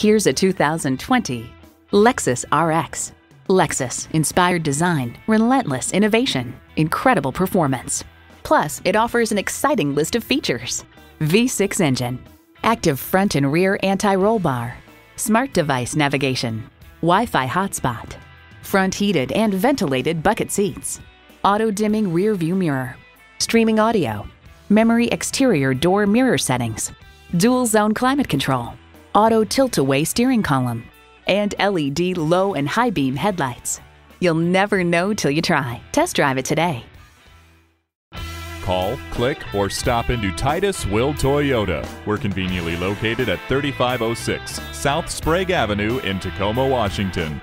Here's a 2020 Lexus RX. Lexus-inspired design, relentless innovation, incredible performance. Plus, it offers an exciting list of features. V6 engine, active front and rear anti-roll bar, smart device navigation, Wi-Fi hotspot, front heated and ventilated bucket seats, auto-dimming rear view mirror, streaming audio, memory exterior door mirror settings, dual zone climate control, auto tilt-away steering column, and LED low and high beam headlights. You'll never know till you try. Test drive it today. Call, click, or stop into Titus Will Toyota. We're conveniently located at 3506 South Sprague Avenue in Tacoma, Washington.